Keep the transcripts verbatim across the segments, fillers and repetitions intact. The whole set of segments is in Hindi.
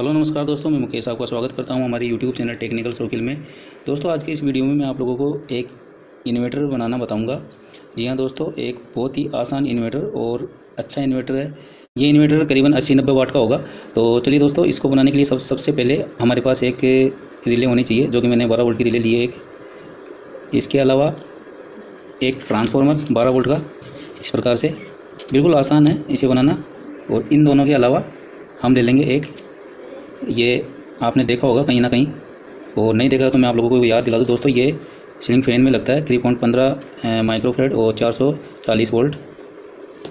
हेलो नमस्कार दोस्तों, मैं मुकेश आपका स्वागत करता हूं हमारे YouTube चैनल टेक्निकल सोकिल में। दोस्तों आज के इस वीडियो में मैं आप लोगों को एक इन्वर्टर बनाना बताऊंगा। जी हां दोस्तों, एक बहुत ही आसान इन्वर्टर और अच्छा इन्वर्टर है। ये इन्वर्टर करीबन अस्सी नब्बे वाट का होगा। तो चलिए दोस्तों, इसको बनाने के लिए सब सबसे पहले हमारे पास एक रिले होनी चाहिए, जो कि मैंने बारह वोल्ट की रिले ली है एक। इसके अलावा एक ट्रांसफार्मर बारह वोल्ट का, इस प्रकार से बिल्कुल आसान है इसे बनाना। और इन दोनों के अलावा हम ले लेंगे एक, ये आपने देखा होगा कहीं ना कहीं, और नहीं देखा तो मैं आप लोगों को याद दिला दूँ दोस्तों, ये सीलिंग फैन में लगता है तीन पॉइंट पंद्रह माइक्रोफेड और चार सौ चालीस वोल्ट,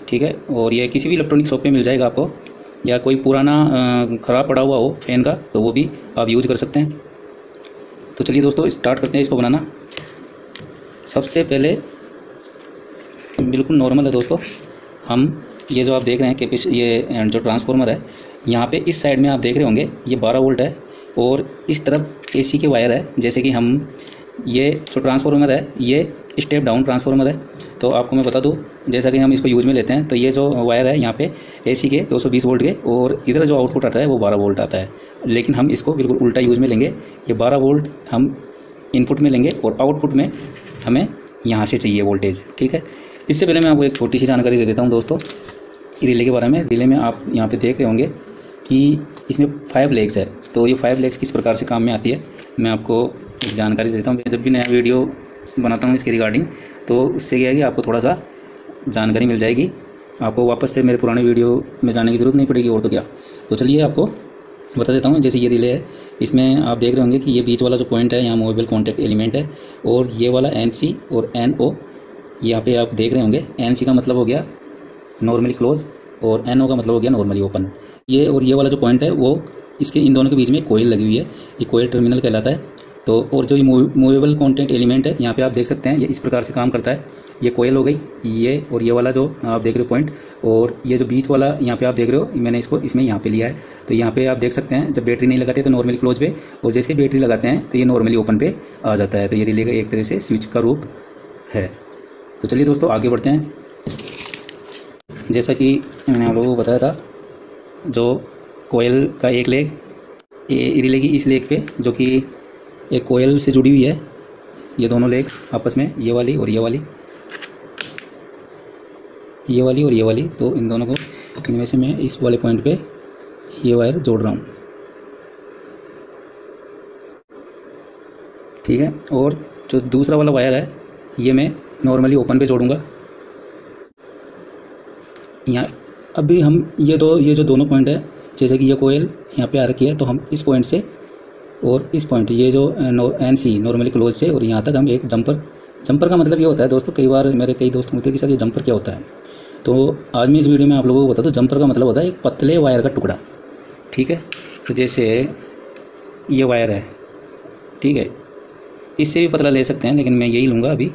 ठीक है। और ये किसी भी इलेक्ट्रॉनिक शॉप पे मिल जाएगा आपको, या कोई पुराना ख़राब पड़ा हुआ हो फैन का तो वो भी आप यूज कर सकते हैं। तो चलिए दोस्तों स्टार्ट करते हैं इसको बनाना। सबसे पहले बिल्कुल नॉर्मल है दोस्तों, हम ये जो आप देख रहे हैं कि ये जो ट्रांसफार्मर है, यहाँ पे इस साइड में आप देख रहे होंगे ये बारह वोल्ट है और इस तरफ एसी के वायर है। जैसे कि हम ये जो ट्रांसफार्मर है ये स्टेप डाउन ट्रांसफार्मर है, तो आपको मैं बता दूँ जैसा कि हम इसको यूज में लेते हैं, तो ये जो वायर है यहाँ पे एसी के दो सौ बीस वोल्ट के, और इधर जो आउटपुट आता है वो बारह वोल्ट आता है। लेकिन हम इसको बिल्कुल उल्टा यूज में लेंगे, ये बारह वोल्ट हम इनपुट में लेंगे और आउटपुट में हमें यहाँ से चाहिए वोल्टेज, ठीक है। इससे पहले मैं आपको एक छोटी सी जानकारी दे देता हूँ दोस्तों रिले के बारे में। रिले में आप यहाँ पे देख रहे होंगे कि इसमें फाइव लेग्स है, तो ये फाइव लेग्स किस प्रकार से काम में आती है मैं आपको एक जानकारी देता हूँ। मैं जब भी नया वीडियो बनाता हूँ इसके रिगार्डिंग, तो उससे क्या है कि आपको थोड़ा सा जानकारी मिल जाएगी, आपको वापस से मेरे पुराने वीडियो में जाने की ज़रूरत नहीं पड़ेगी, और तो क्या। तो चलिए आपको बता देता हूँ। जैसे ये रिले है, इसमें आप देख रहे होंगे कि ये बीच वाला जो पॉइंट है यहाँ मूवेबल कॉन्टैक्ट एलिमेंट है, और ये वाला एन सी और एन ओ यहाँ पे आप देख रहे होंगे। एन सी का मतलब हो गया नॉर्मली क्लोज और एन ओ का मतलब हो गया नॉर्मली ओपन। ये और ये वाला जो पॉइंट है वो इसके इन दोनों के बीच में कोयल लगी हुई है, ये कोयल टर्मिनल कहलाता है। तो और जो ये मूवेबल कॉन्टैक्ट एलिमेंट है यहाँ पे आप देख सकते हैं, ये इस प्रकार से काम करता है। ये कोयल हो गई, ये और ये वाला जो आप देख रहे हो पॉइंट, और ये जो बीच वाला यहाँ पे आप देख रहे हो, मैंने इसको इसमें यहाँ पे लिया है। तो यहाँ पे आप देख सकते हैं जब बैटरी नहीं लगाते तो नॉर्मली क्लोज पे, और जैसे बैटरी लगाते हैं तो ये नॉर्मली ओपन पे आ जाता है। तो ये रिले का एक तरह से स्विच का रूप है। तो चलिए दोस्तों आगे बढ़ते हैं। जैसा कि मैंने आप लोगों को बताया था, जो कोयल का एक लेग रिले की इस लेग पे, जो कि एक कोयल से जुड़ी हुई है, ये दोनों लेग्स आपस में, ये वाली और ये वाली, ये वाली और ये वाली, तो इन दोनों को, इनमें से मैं इस वाले पॉइंट पे ये वायर जोड़ रहा हूँ, ठीक है। और जो दूसरा वाला वायर है ये मैं नॉर्मली ओपन पे जोड़ूंगा यहाँ। अभी हम ये दो ये जो दोनों पॉइंट है, जैसे कि ये कोयल यहाँ पे आ रखी है, तो हम इस पॉइंट से और इस पॉइंट, ये जो एन सी नॉर्मली क्लोज से, और यहाँ तक हम एक जंपर, जंपर का मतलब ये होता है दोस्तों, कई बार मेरे कई दोस्त पूछते हैं कि सर ये जंपर क्या होता है, तो आज मैं इस वीडियो में आप लोगों को बता दूँ। जंपर का मतलब होता है एक पतले वायर का टुकड़ा, ठीक है। तो जैसे ये वायर है, ठीक है, इससे भी पतला ले सकते हैं लेकिन मैं यही लूँगा अभी,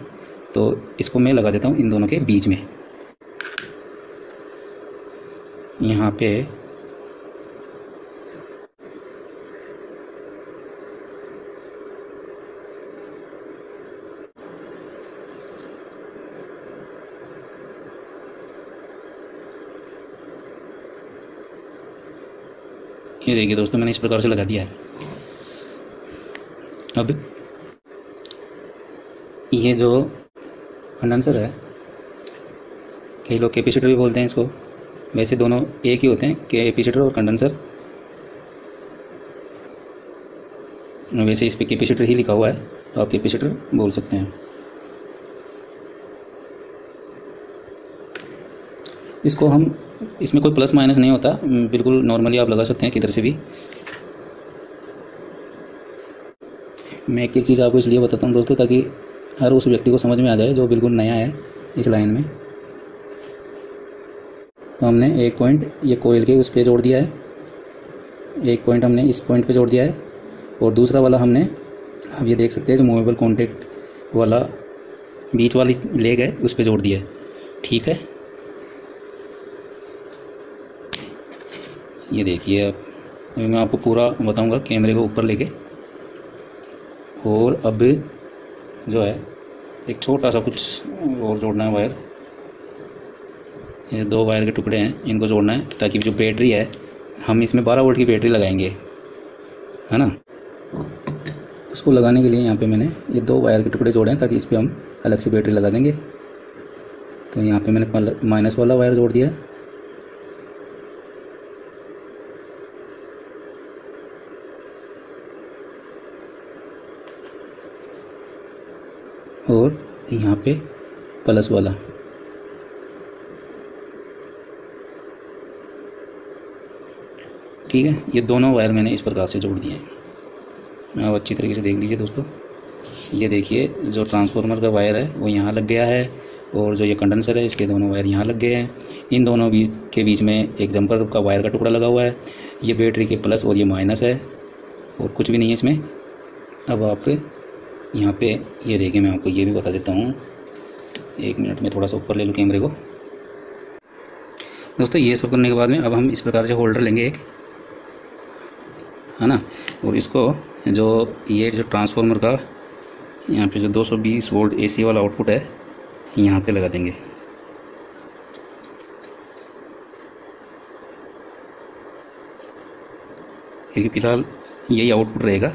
तो इसको मैं लगा देता हूँ इन दोनों के बीच में, यहाँ पे ये देखिए दोस्तों, मैंने इस प्रकार से लगा दिया है। अब ये जो कंडेंसर है, कई लोग कैपेसिटर भी बोलते हैं इसको, वैसे दोनों एक ही होते हैं, कैपेसिटर और कंडेंसर। वैसे इस पर कैपेसिटर ही लिखा हुआ है तो आप कैपेसिटर बोल सकते हैं इसको। हम इसमें कोई प्लस माइनस नहीं होता, बिल्कुल नॉर्मली आप लगा सकते हैं किधर से भी। मैं एक एक चीज़ आपको इसलिए बताता हूँ दोस्तों ताकि हर उस व्यक्ति को समझ में आ जाए जो बिल्कुल नया है इस लाइन में। तो हमने एक पॉइंट ये कोयल के उस पे जोड़ दिया है, एक पॉइंट हमने इस पॉइंट पे जोड़ दिया है, और दूसरा वाला हमने, आप ये देख सकते हैं जो मूवेबल कॉन्टैक्ट वाला बीच वाली लेग है उस पे जोड़ दिया है, ठीक है। ये देखिए आप, अभी मैं आपको पूरा बताऊंगा कैमरे को ऊपर लेके। और अब जो है एक छोटा सा कुछ और जोड़ना है वायर, ये दो वायर के टुकड़े हैं, इनको जोड़ना है ताकि जो बैटरी है, हम इसमें बारह वोल्ट की बैटरी लगाएंगे है ना। उसको लगाने के लिए यहाँ पे मैंने ये दो वायर के टुकड़े जोड़े हैं ताकि इस पर हम अलग से बैटरी लगा देंगे। तो यहाँ पे मैंने माइनस वाला वायर जोड़ दिया है और यहाँ पे प्लस वाला। ठीक है, ये दोनों वायर मैंने इस प्रकार से जोड़ दिए हैं। आप अच्छी तरीके से देख लीजिए दोस्तों, ये देखिए जो ट्रांसफार्मर का वायर है वो यहाँ लग गया है और जो ये कंडेंसर है इसके दोनों वायर यहाँ लग गए हैं। इन दोनों बीच के बीच में एक जम्पर का वायर का टुकड़ा लगा हुआ है। ये बैटरी के प्लस और ये माइनस है और कुछ भी नहीं है इसमें। अब आप यहाँ पे ये देखिए, मैं आपको ये भी बता देता हूँ, एक मिनट में थोड़ा सा ऊपर ले लूँ कैमरे को। दोस्तों ये सब करने के बाद में अब हम इस प्रकार से होल्डर लेंगे एक, है ना, और इसको जो ये जो ट्रांसफार्मर का यहाँ पे जो दो सौ बीस वोल्ट एसी वाला आउटपुट है यहाँ पे लगा देंगे। क्योंकि फिलहाल यही आउटपुट रहेगा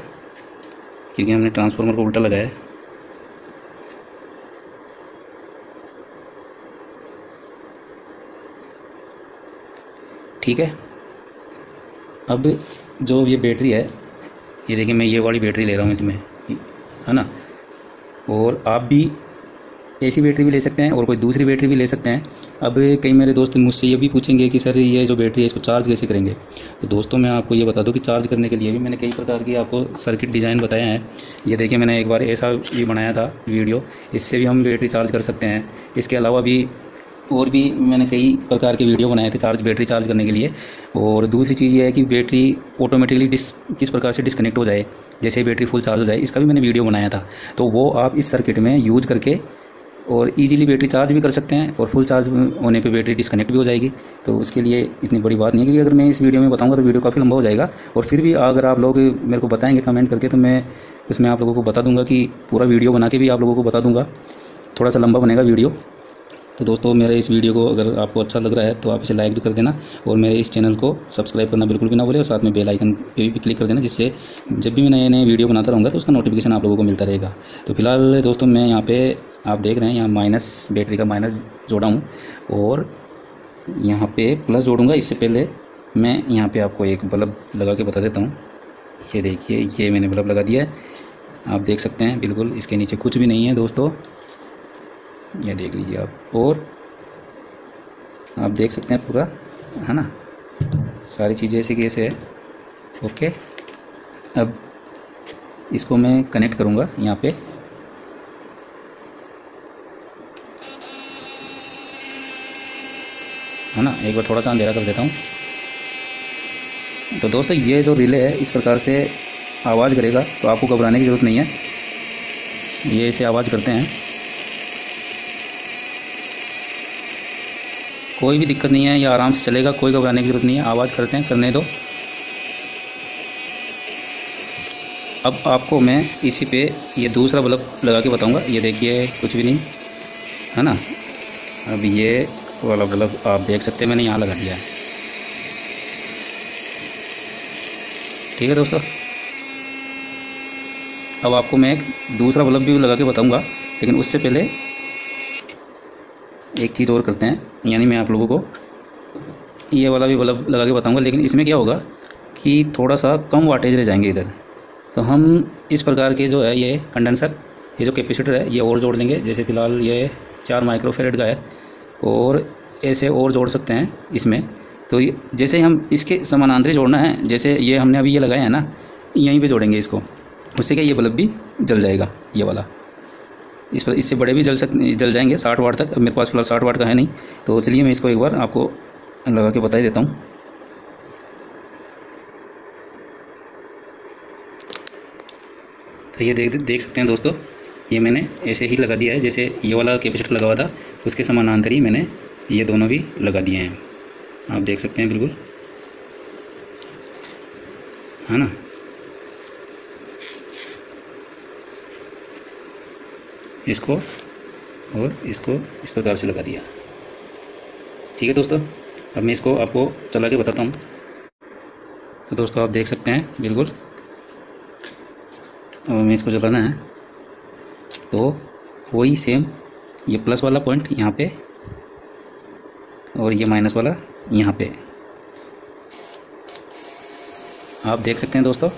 क्योंकि हमने ट्रांसफार्मर को उल्टा लगाया है। ठीक है, अब जो ये बैटरी है, ये देखिए मैं ये वाली बैटरी ले रहा हूँ इसमें, है ना, और आप भी ऐसी बैटरी भी ले सकते हैं और कोई दूसरी बैटरी भी ले सकते हैं। अब कई मेरे दोस्त मुझसे ये भी पूछेंगे कि सर ये जो बैटरी है इसको चार्ज कैसे करेंगे। तो दोस्तों मैं आपको ये बता दूं कि चार्ज करने के लिए भी मैंने कई प्रकार की आपको सर्किट डिज़ाइन बताए हैं। ये देखिए मैंने एक बार ऐसा भी बनाया था वीडियो, इससे भी हम बैटरी चार्ज कर सकते हैं। इसके अलावा भी और भी मैंने कई प्रकार के वीडियो बनाए थे चार्ज बैटरी चार्ज करने के लिए। और दूसरी चीज़ ये है कि बैटरी ऑटोमेटिकली डिस किस प्रकार से डिस्कनेक्ट हो जाए जैसे बैटरी फुल चार्ज हो जाए, इसका भी मैंने वीडियो बनाया था। तो वो आप इस सर्किट में यूज़ करके और इजीली बैटरी चार्ज भी कर सकते हैं और फुल चार्ज होने पे बैटरी डिस्कनेक्ट भी हो जाएगी। तो उसके लिए इतनी बड़ी बात नहीं है, क्योंकि अगर मैं इस वीडियो में बताऊंगा तो वीडियो काफ़ी लंबा हो जाएगा। और फिर भी अगर आप लोग मेरे को बताएंगे कमेंट करके तो मैं उसमें आप लोगों को बता दूंगा कि पूरा वीडियो बना के भी आप लोगों को बता दूंगा। थोड़ा सा लंबा बनेगा वीडियो। तो दोस्तों मेरे इस वीडियो को अगर आपको अच्छा लग रहा है तो आप इसे लाइक भी कर देना और मेरे इस चैनल को सब्सक्राइब करना बिल्कुल भी ना भूलें और साथ में बेल आइकन पे भी क्लिक कर देना, जिससे जब भी मैं नए नए वीडियो बनाता रहूँगा तो उसका नोटिफिकेशन आप लोगों को मिलता रहेगा। तो फिलहाल दोस्तों मैं यहाँ पे आप देख रहे हैं यहाँ माइनस बैटरी का माइनस जोड़ा हूँ और यहाँ पर प्लस जोड़ूँगा। इससे पहले मैं यहाँ पर आपको एक बल्ब लगा के बता देता हूँ। ये देखिए ये मैंने बल्ब लगा दिया है, आप देख सकते हैं बिल्कुल, इसके नीचे कुछ भी नहीं है दोस्तों, ये देख लीजिए आप। और आप देख सकते हैं पूरा, है ना, सारी चीज़ें ऐसी कैसे है। ओके, अब इसको मैं कनेक्ट करूँगा यहाँ पे। है ना, एक बार थोड़ा सा अंधेरा कर देता हूँ। तो दोस्तों ये जो रिले है इस प्रकार से आवाज़ करेगा, तो आपको घबराने की ज़रूरत नहीं है। ये इसे आवाज़ करते हैं, कोई भी दिक्कत नहीं है, ये आराम से चलेगा, कोई घबराने की जरूरत नहीं है। आवाज़ करते हैं, करने दो। अब आपको मैं इसी पे ये दूसरा बल्ब लगा के बताऊंगा। ये देखिए कुछ भी नहीं, है ना। अब ये वाला बल्ब आप देख सकते हैं मैंने यहाँ लगा दिया है। ठीक है दोस्तों, अब आपको मैं एक दूसरा बल्ब भी लगा के बताऊँगा, लेकिन उससे पहले एक चीज़ और करते हैं, यानी मैं आप लोगों को ये वाला भी बल्ब लगा के बताऊंगा, लेकिन इसमें क्या होगा कि थोड़ा सा कम वाटेज रह जाएंगे इधर। तो हम इस प्रकार के जो है ये कंडेंसर, ये जो कैपेसिटर है ये और जोड़ देंगे। जैसे फिलहाल ये चार माइक्रोफैरेड का है और ऐसे और जोड़ सकते हैं इसमें। तो जैसे हम इसके समानांतर जोड़ना है, जैसे ये हमने अभी ये लगाया है ना, यहीं पर जोड़ेंगे इसको, उससे क्या ये बल्ब भी जल जाएगा ये वाला। इस पर इससे बड़े भी जल सक जल जाएंगे साठ वाट तक। अब मेरे पास फिलहाल साठ वाट का है नहीं, तो चलिए मैं इसको एक बार आपको लगा के बता ही देता हूँ। तो ये देख देख सकते हैं दोस्तों, ये मैंने ऐसे ही लगा दिया है जैसे ये वाला कैपेसिटर लगा हुआ था, उसके समानांतर ही मैंने ये दोनों भी लगा दिए हैं, आप देख सकते हैं बिल्कुल, है ना। इसको और इसको इस प्रकार से लगा दिया। ठीक है दोस्तों, अब मैं इसको आपको चला के बताता हूँ। तो दोस्तों आप देख सकते हैं बिल्कुल में इसको चलाना है तो वही सेम ये प्लस वाला पॉइंट यहाँ पे और ये माइनस वाला यहाँ पे। आप देख सकते हैं दोस्तों,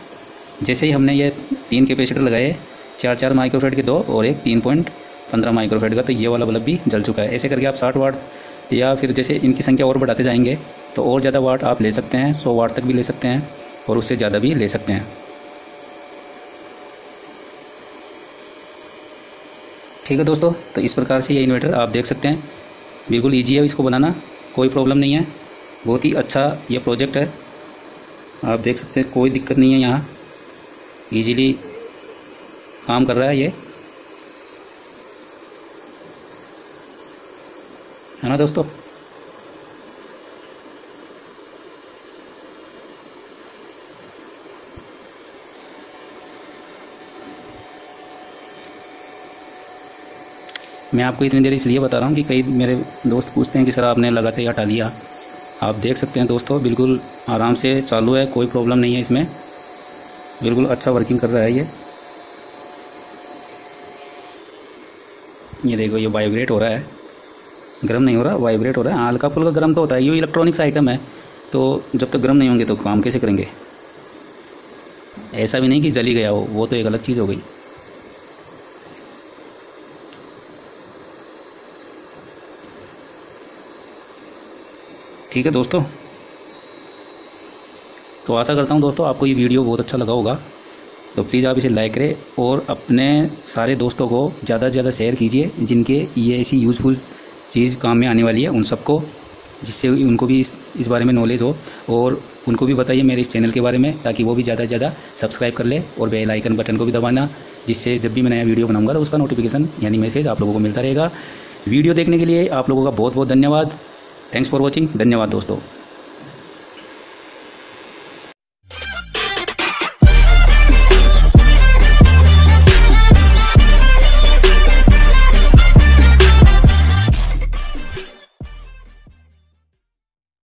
जैसे ही हमने ये तीन कैपेसिटर लगाए, चार चार माइक्रोफेड के दो और एक तीन पॉइंट पंद्रह माइक्रोफेड का, तो ये वाला बल्ब भी जल चुका है। ऐसे करके आप साठ वाट या फिर जैसे इनकी संख्या और बढ़ाते जाएंगे तो और ज़्यादा वाट आप ले सकते हैं, सौ वाट तक भी ले सकते हैं और उससे ज़्यादा भी ले सकते हैं। ठीक है दोस्तों, तो इस प्रकार से ये इन्वर्टर आप देख सकते हैं, बिल्कुल ईजी है इसको बनाना, कोई प्रॉब्लम नहीं है, बहुत ही अच्छा ये प्रोजेक्ट है। आप देख सकते हैं कोई दिक्कत नहीं है, यहाँ ईजीली काम कर रहा है ये, है ना दोस्तों। मैं आपको इतनी देर इसलिए बता रहा हूँ कि कई मेरे दोस्त पूछते हैं कि सर आपने लगाते ही हटा लिया। आप देख सकते हैं दोस्तों, बिल्कुल आराम से चालू है, कोई प्रॉब्लम नहीं है इसमें, बिल्कुल अच्छा वर्किंग कर रहा है ये। ये देखो ये वाइब्रेट हो रहा है, गर्म नहीं हो रहा, वाइब्रेट हो रहा है, हल्का फुल्का गर्म तो होता है, ये इलेक्ट्रॉनिक्स आइटम है तो जब तक गर्म नहीं होंगे तो काम कैसे करेंगे। ऐसा भी नहीं कि जली गया हो, वो तो एक अलग चीज़ हो गई। ठीक है दोस्तों, तो आशा करता हूँ दोस्तों आपको ये वीडियो बहुत अच्छा लगा होगा, तो प्लीज़ आप इसे लाइक करें और अपने सारे दोस्तों को ज़्यादा से ज़्यादा शेयर कीजिए जिनके ये ऐसी यूज़फुल चीज़ काम में आने वाली है, उन सबको, जिससे उनको भी इस बारे में नॉलेज हो और उनको भी बताइए मेरे इस चैनल के बारे में, ताकि वो भी ज़्यादा से ज़्यादा सब्सक्राइब कर ले और बेल आइकन बटन को भी दबाना, जिससे जब भी मैं नया वीडियो बनाऊँगा तो उसका नोटिफिकेशन यानी मैसेज आप लोगों को मिलता रहेगा। वीडियो देखने के लिए आप लोगों का बहुत बहुत धन्यवाद। Thanks for watching. धन्यवाद दोस्तों।